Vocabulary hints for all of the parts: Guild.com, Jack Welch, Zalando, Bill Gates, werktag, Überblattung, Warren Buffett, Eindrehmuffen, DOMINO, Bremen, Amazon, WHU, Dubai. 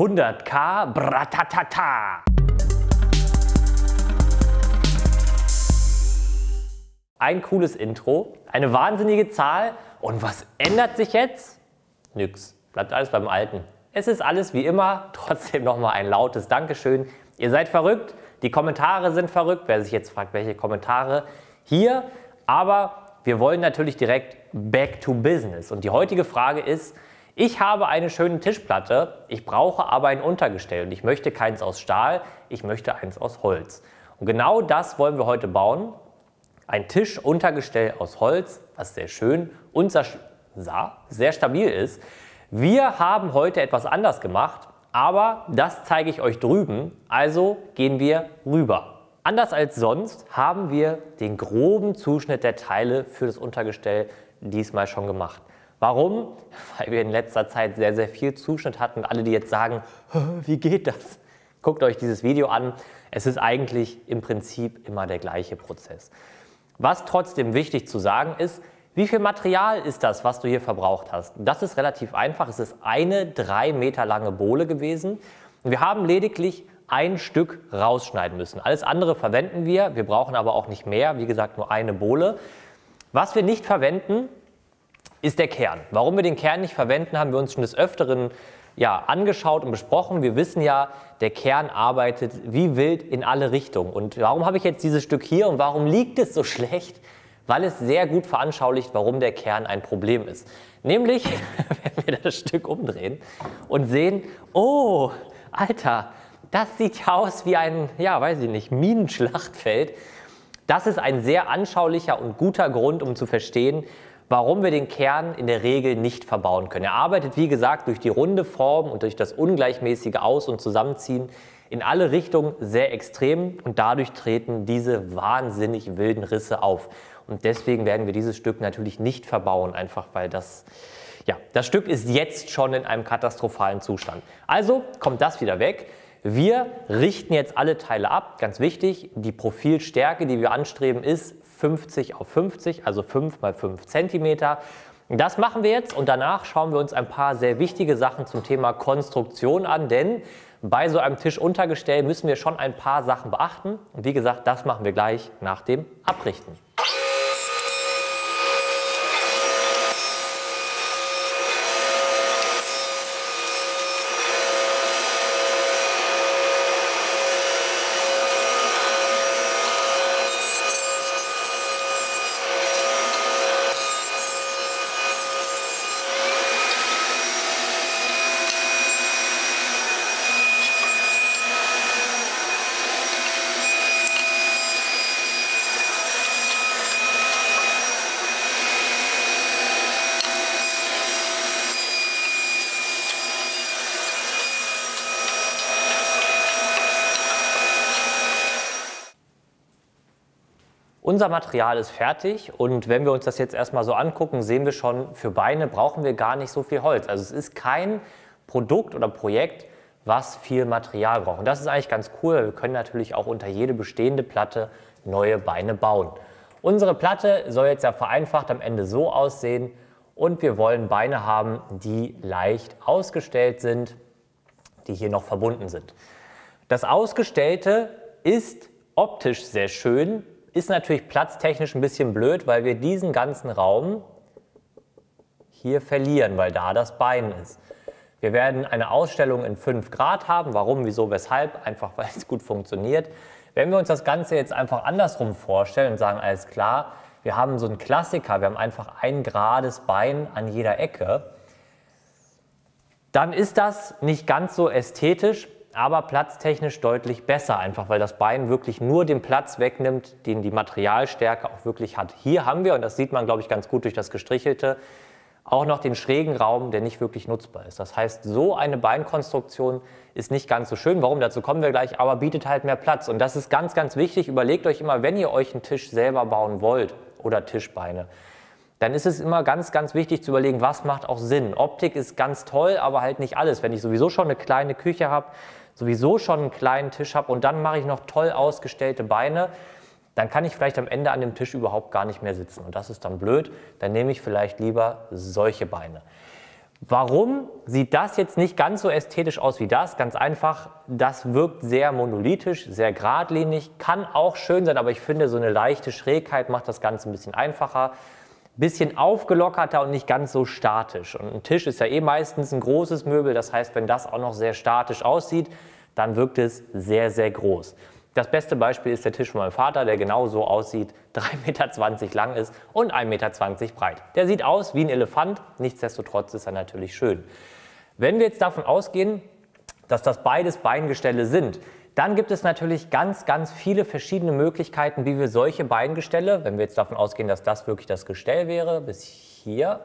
100.000 Bratatata. Ein cooles Intro, eine wahnsinnige Zahl. Und was ändert sich jetzt? Nix, bleibt alles beim Alten. Es ist alles wie immer, trotzdem nochmal ein lautes Dankeschön. Ihr seid verrückt, die Kommentare sind verrückt. Wer sich jetzt fragt, welche Kommentare hier. Aber wir wollen natürlich direkt back to business. Und die heutige Frage ist, ich habe eine schöne Tischplatte, ich brauche aber ein Untergestell und ich möchte keins aus Stahl, ich möchte eins aus Holz. Und genau das wollen wir heute bauen. Ein Tischuntergestell aus Holz, was sehr schön und sehr stabil ist. Wir haben heute etwas anders gemacht, aber das zeige ich euch drüben, also gehen wir rüber. Anders als sonst haben wir den groben Zuschnitt der Teile für das Untergestell diesmal schon gemacht. Warum? Weil wir in letzter Zeit sehr, sehr viel Zuschnitt hatten. Alle, die jetzt sagen, wie geht das? Guckt euch dieses Video an. Es ist eigentlich im Prinzip immer der gleiche Prozess. Was trotzdem wichtig zu sagen ist, wie viel Material ist das, was du hier verbraucht hast? Das ist relativ einfach. Es ist eine 3 Meter lange Bohle gewesen. Und wir haben lediglich ein Stück rausschneiden müssen. Alles andere verwenden wir. Wir brauchen aber auch nicht mehr. Wie gesagt, nur eine Bohle. Was wir nicht verwenden, ist der Kern. Warum wir den Kern nicht verwenden, haben wir uns schon des Öfteren angeschaut und besprochen. Wir wissen ja, der Kern arbeitet wie wild in alle Richtungen. Und warum habe ich jetzt dieses Stück hier und warum liegt es so schlecht? Weil es sehr gut veranschaulicht, warum der Kern ein Problem ist. Nämlich, wenn wir das Stück umdrehen und sehen, oh, Alter, das sieht ja aus wie ein, weiß ich nicht, Minenschlachtfeld. Das ist ein sehr anschaulicher und guter Grund, um zu verstehen, warum wir den Kern in der Regel nicht verbauen können. Er arbeitet, wie gesagt, durch die runde Form und durch das ungleichmäßige Aus- und Zusammenziehen in alle Richtungen sehr extrem und dadurch treten diese wahnsinnig wilden Risse auf. Und deswegen werden wir dieses Stück natürlich nicht verbauen, einfach weil das Stück ist jetzt schon in einem katastrophalen Zustand. Also kommt das wieder weg. Wir richten jetzt alle Teile ab. Ganz wichtig, die Profilstärke, die wir anstreben, ist 50 auf 50, also 5 mal 5 cm. Das machen wir jetzt und danach schauen wir uns ein paar sehr wichtige Sachen zum Thema Konstruktion an, denn bei so einem Tischuntergestell müssen wir schon ein paar Sachen beachten. Und wie gesagt, das machen wir gleich nach dem Abrichten. Unser Material ist fertig und wenn wir uns das jetzt erstmal so angucken, sehen wir schon, für Beine brauchen wir gar nicht so viel Holz. Also es ist kein Produkt oder Projekt, was viel Material braucht. Und das ist eigentlich ganz cool, weil wir können natürlich auch unter jede bestehende Platte neue Beine bauen. Unsere Platte soll jetzt ja vereinfacht am Ende so aussehen und wir wollen Beine haben, die leicht ausgestellt sind, die hier noch verbunden sind. Das Ausgestellte ist optisch sehr schön. Ist natürlich platztechnisch ein bisschen blöd, weil wir diesen ganzen Raum hier verlieren, weil da das Bein ist. Wir werden eine Ausstellung in 5 Grad haben. Warum, wieso, weshalb? Einfach, weil es gut funktioniert. Wenn wir uns das Ganze jetzt einfach andersrum vorstellen und sagen, alles klar, wir haben so einen Klassiker, wir haben einfach ein gerades Bein an jeder Ecke, dann ist das nicht ganz so ästhetisch, aber platztechnisch deutlich besser, einfach weil das Bein wirklich nur den Platz wegnimmt, den die Materialstärke auch wirklich hat. Hier haben wir, und das sieht man, glaube ich, ganz gut durch das Gestrichelte, auch noch den schrägen Raum, der nicht wirklich nutzbar ist. Das heißt, so eine Beinkonstruktion ist nicht ganz so schön. Warum? Dazu kommen wir gleich, aber bietet halt mehr Platz. Und das ist ganz, ganz wichtig. Überlegt euch immer, wenn ihr euch einen Tisch selber bauen wollt oder Tischbeine, dann ist es immer ganz, ganz wichtig zu überlegen, was macht auch Sinn. Optik ist ganz toll, aber halt nicht alles. Wenn ich sowieso schon eine kleine Küche habe, sowieso schon einen kleinen Tisch habe und dann mache ich noch toll ausgestellte Beine, dann kann ich vielleicht am Ende an dem Tisch überhaupt gar nicht mehr sitzen. Und das ist dann blöd. Dann nehme ich vielleicht lieber solche Beine. Warum sieht das jetzt nicht ganz so ästhetisch aus wie das? Ganz einfach, das wirkt sehr monolithisch, sehr geradlinig, kann auch schön sein, aber ich finde, so eine leichte Schrägheit macht das Ganze ein bisschen einfacher, ein bisschen aufgelockerter und nicht ganz so statisch. Und ein Tisch ist ja eh meistens ein großes Möbel, das heißt, wenn das auch noch sehr statisch aussieht, dann wirkt es sehr, sehr groß. Das beste Beispiel ist der Tisch von meinem Vater, der genau so aussieht, 3,20 Meter lang ist und 1,20 Meter breit. Der sieht aus wie ein Elefant, nichtsdestotrotz ist er natürlich schön. Wenn wir jetzt davon ausgehen, dass das beides Beingestelle sind, dann gibt es natürlich ganz, ganz viele verschiedene Möglichkeiten, wie wir solche Beingestelle, wenn wir jetzt davon ausgehen, dass das wirklich das Gestell wäre, bis hier,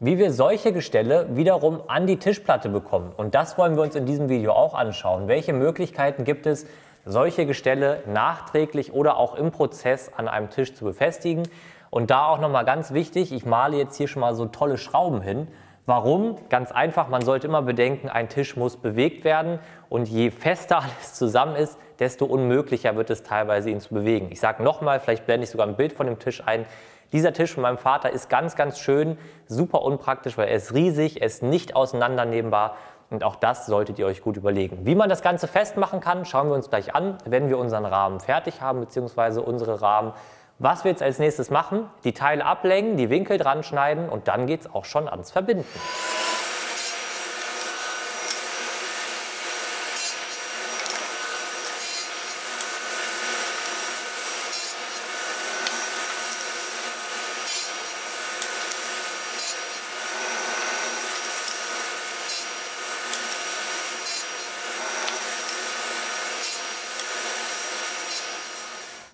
wie wir solche Gestelle wiederum an die Tischplatte bekommen. Und das wollen wir uns in diesem Video auch anschauen. Welche Möglichkeiten gibt es, solche Gestelle nachträglich oder auch im Prozess an einem Tisch zu befestigen? Und da auch nochmal ganz wichtig, ich male jetzt hier schon mal so tolle Schrauben hin. Warum? Ganz einfach, man sollte immer bedenken, ein Tisch muss bewegt werden und je fester alles zusammen ist, desto unmöglicher wird es teilweise, ihn zu bewegen. Ich sage nochmal, vielleicht blende ich sogar ein Bild von dem Tisch ein. Dieser Tisch von meinem Vater ist ganz, ganz schön, super unpraktisch, weil er ist riesig, er ist nicht auseinandernehmbar. Und auch das solltet ihr euch gut überlegen. Wie man das Ganze festmachen kann, schauen wir uns gleich an, wenn wir unseren Rahmen fertig haben, beziehungsweise unsere Rahmen. Was wir jetzt als nächstes machen, die Teile ablängen, die Winkel dran schneiden und dann geht es auch schon ans Verbinden.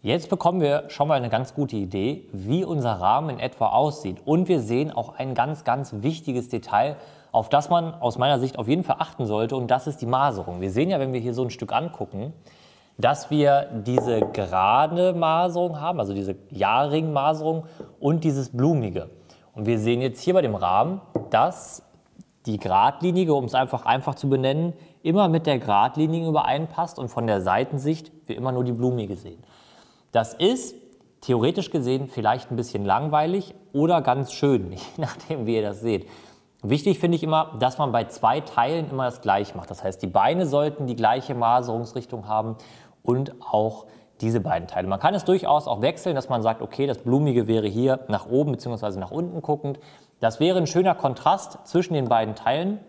Jetzt bekommen wir schon mal eine ganz gute Idee, wie unser Rahmen in etwa aussieht. Und wir sehen auch ein ganz, ganz wichtiges Detail, auf das man aus meiner Sicht auf jeden Fall achten sollte. Und das ist die Maserung. Wir sehen ja, wenn wir hier so ein Stück angucken, dass wir diese gerade Maserung haben, also diese Jahrringmaserung und dieses blumige. Und wir sehen jetzt hier bei dem Rahmen, dass die geradlinige, um es einfach zu benennen, immer mit der geradlinigen übereinpasst und von der Seitensicht wir immer nur die blumige sehen. Das ist theoretisch gesehen vielleicht ein bisschen langweilig oder ganz schön, je nachdem wie ihr das seht. Wichtig finde ich immer, dass man bei zwei Teilen immer das gleiche macht. Das heißt, die Beine sollten die gleiche Maserungsrichtung haben und auch diese beiden Teile. Man kann es durchaus auch wechseln, dass man sagt, okay, das Blumige wäre hier nach oben bzw. nach unten guckend. Das wäre ein schöner Kontrast zwischen den beiden Teilen.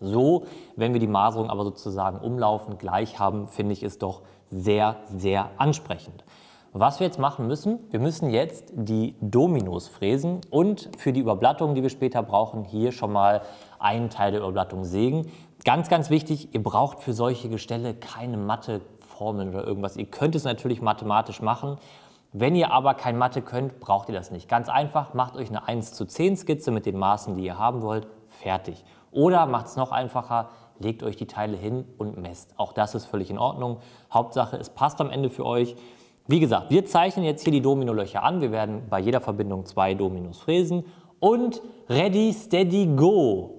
So, wenn wir die Maserung aber sozusagen umlaufend gleich haben, finde ich es doch sehr, sehr ansprechend. Was wir jetzt machen müssen, wir müssen jetzt die Dominos fräsen und für die Überblattung, die wir später brauchen, hier schon mal einen Teil der Überblattung sägen. Ganz, ganz wichtig, ihr braucht für solche Gestelle keine Matheformeln oder irgendwas. Ihr könnt es natürlich mathematisch machen. Wenn ihr aber kein Mathe könnt, braucht ihr das nicht. Ganz einfach, macht euch eine 1:10 Skizze mit den Maßen, die ihr haben wollt, fertig. Oder macht es noch einfacher, legt euch die Teile hin und messt. Auch das ist völlig in Ordnung. Hauptsache, es passt am Ende für euch. Wie gesagt, wir zeichnen jetzt hier die Dominolöcher an. Wir werden bei jeder Verbindung 2 Dominos fräsen. Und ready, steady, go!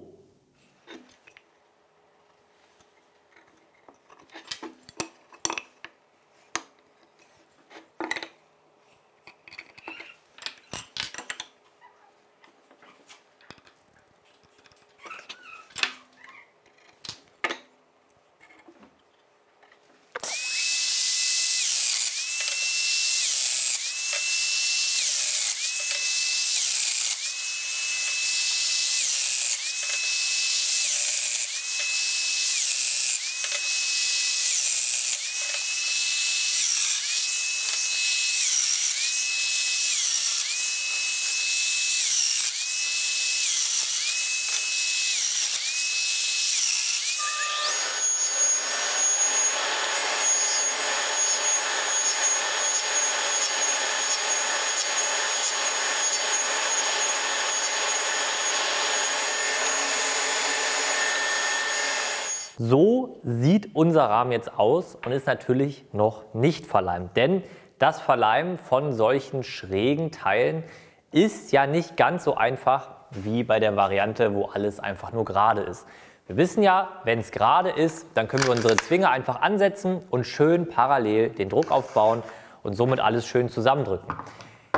So sieht unser Rahmen jetzt aus und ist natürlich noch nicht verleimt, denn das Verleimen von solchen schrägen Teilen ist ja nicht ganz so einfach wie bei der Variante, wo alles einfach nur gerade ist. Wir wissen ja, wenn es gerade ist, dann können wir unsere Zwinge einfach ansetzen und schön parallel den Druck aufbauen und somit alles schön zusammendrücken.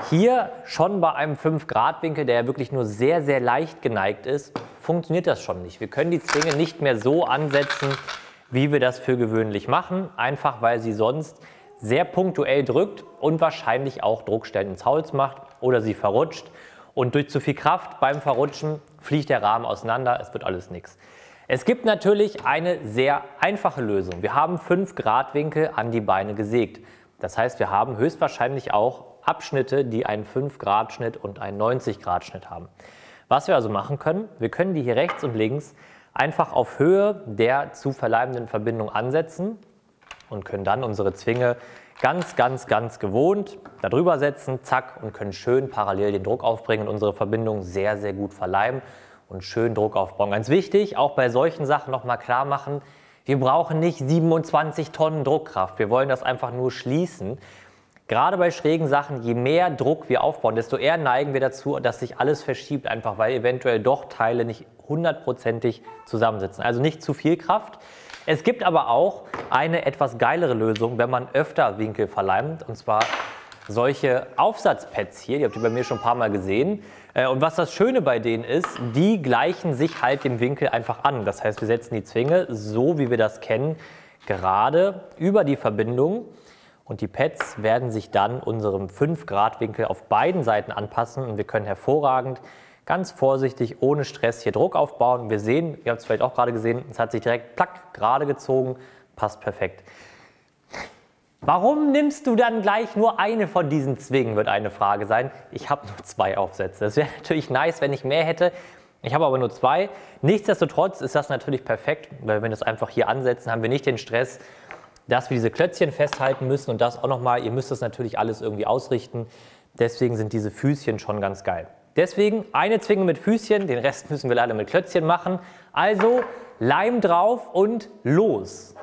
Hier schon bei einem 5-Grad-Winkel, der ja wirklich nur sehr, sehr leicht geneigt ist, funktioniert das schon nicht. Wir können die Zwinge nicht mehr so ansetzen, wie wir das für gewöhnlich machen, einfach weil sie sonst sehr punktuell drückt und wahrscheinlich auch Druckstellen ins Holz macht oder sie verrutscht. Und durch zu viel Kraft beim Verrutschen fliegt der Rahmen auseinander, es wird alles nichts. Es gibt natürlich eine sehr einfache Lösung. Wir haben 5 Gradwinkel an die Beine gesägt. Das heißt, wir haben höchstwahrscheinlich auch Abschnitte, die einen 5 Grad Schnitt und einen 90 Grad Schnitt haben. Was wir also machen können, wir können die hier rechts und links einfach auf Höhe der zu verleimenden Verbindung ansetzen und können dann unsere Zwinge ganz gewohnt darüber setzen, zack, und können schön parallel den Druck aufbringen und unsere Verbindung sehr gut verleimen und schön Druck aufbauen. Ganz wichtig, auch bei solchen Sachen nochmal klar machen, wir brauchen nicht 27 Tonnen Druckkraft, wir wollen das einfach nur schließen. Gerade bei schrägen Sachen, je mehr Druck wir aufbauen, desto eher neigen wir dazu, dass sich alles verschiebt, einfach weil eventuell doch Teile nicht hundertprozentig zusammensitzen. Also nicht zu viel Kraft. Es gibt aber auch eine etwas geilere Lösung, wenn man öfter Winkel verleimt, und zwar solche Aufsatzpads hier, die habt ihr bei mir schon ein paar Mal gesehen. Und was das Schöne bei denen ist, die gleichen sich halt dem Winkel einfach an. Das heißt, wir setzen die Zwinge, so wie wir das kennen, gerade über die Verbindung. Und die Pads werden sich dann unserem 5-Grad-Winkel auf beiden Seiten anpassen und wir können hervorragend, ganz vorsichtig, ohne Stress hier Druck aufbauen. Wir sehen, ihr habt es vielleicht auch gerade gesehen, es hat sich direkt plack gerade gezogen, passt perfekt. Warum nimmst du dann gleich nur eine von diesen Zwingen, wird eine Frage sein. Ich habe nur 2 Aufsätze. Das wäre natürlich nice, wenn ich mehr hätte. Ich habe aber nur 2. Nichtsdestotrotz ist das natürlich perfekt, weil wenn wir das einfach hier ansetzen, haben wir nicht den Stress, dass wir diese Klötzchen festhalten müssen und das auch nochmal. Ihr müsst das natürlich alles irgendwie ausrichten. Deswegen sind diese Füßchen schon ganz geil. Deswegen eine Zwinge mit Füßchen, den Rest müssen wir leider mit Klötzchen machen. Also Leim drauf und los!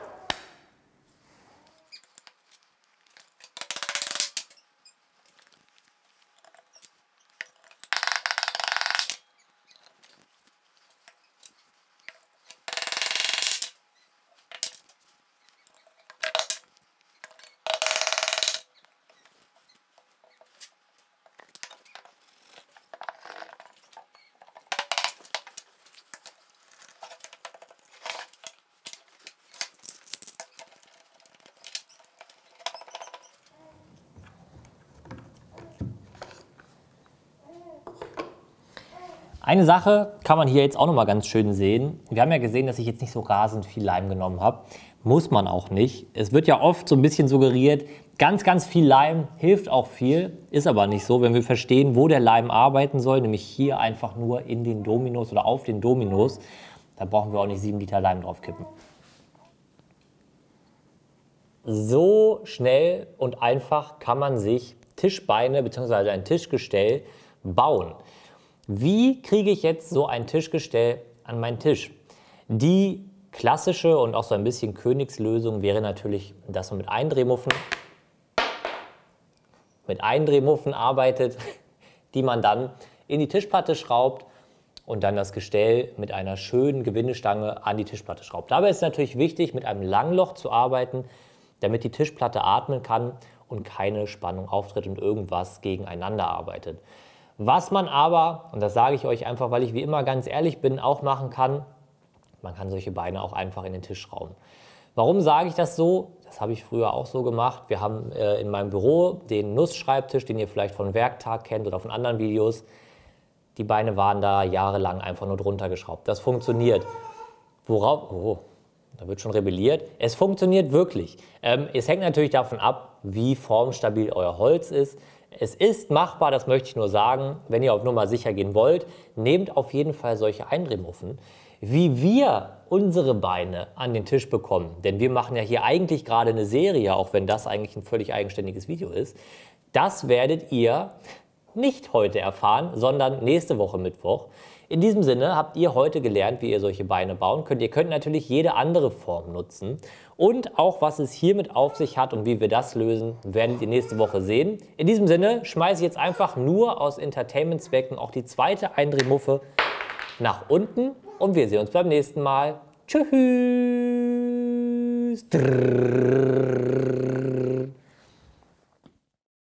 Eine Sache kann man hier jetzt auch nochmal ganz schön sehen. Wir haben ja gesehen, dass ich jetzt nicht so rasend viel Leim genommen habe. Muss man auch nicht. Es wird ja oft so ein bisschen suggeriert, ganz viel Leim hilft auch viel. Ist aber nicht so, wenn wir verstehen, wo der Leim arbeiten soll, nämlich hier einfach nur in den Dominos oder auf den Dominos. Da brauchen wir auch nicht 7 Liter Leim draufkippen. So schnell und einfach kann man sich Tischbeine bzw. ein Tischgestell bauen. Wie kriege ich jetzt so ein Tischgestell an meinen Tisch? Die klassische und auch so ein bisschen Königslösung wäre natürlich, dass man mit Eindrehmuffen arbeitet, die man dann in die Tischplatte schraubt und dann das Gestell mit einer schönen Gewindestange an die Tischplatte schraubt. Dabei ist es natürlich wichtig, mit einem Langloch zu arbeiten, damit die Tischplatte atmen kann und keine Spannung auftritt und irgendwas gegeneinander arbeitet. Was man aber, und das sage ich euch einfach, weil ich wie immer ganz ehrlich bin, auch machen kann, man kann solche Beine auch einfach in den Tisch schrauben. Warum sage ich das so? Das habe ich früher auch so gemacht. Wir haben in meinem Büro den Nussschreibtisch, den ihr vielleicht von Werktag kennt oder von anderen Videos. Die Beine waren da jahrelang einfach nur drunter geschraubt. Das funktioniert. Worauf? Oh, da wird schon rebelliert. Es funktioniert wirklich. Es hängt natürlich davon ab, wie formstabil euer Holz ist. Es ist machbar, das möchte ich nur sagen, wenn ihr auf Nummer sicher gehen wollt, nehmt auf jeden Fall solche Eindrehmuffen, wie wir unsere Beine an den Tisch bekommen. Denn wir machen ja hier eigentlich gerade eine Serie, auch wenn das eigentlich ein völlig eigenständiges Video ist. Das werdet ihr nicht heute erfahren, sondern nächste Woche Mittwoch. In diesem Sinne habt ihr heute gelernt, wie ihr solche Beine bauen könnt. Ihr könnt natürlich jede andere Form nutzen. Und auch, was es hiermit auf sich hat und wie wir das lösen, werdet ihr nächste Woche sehen. In diesem Sinne schmeiße ich jetzt einfach nur aus Entertainment-Zwecken auch die zweite Eindrehmuffe nach unten. Und wir sehen uns beim nächsten Mal. Tschüss!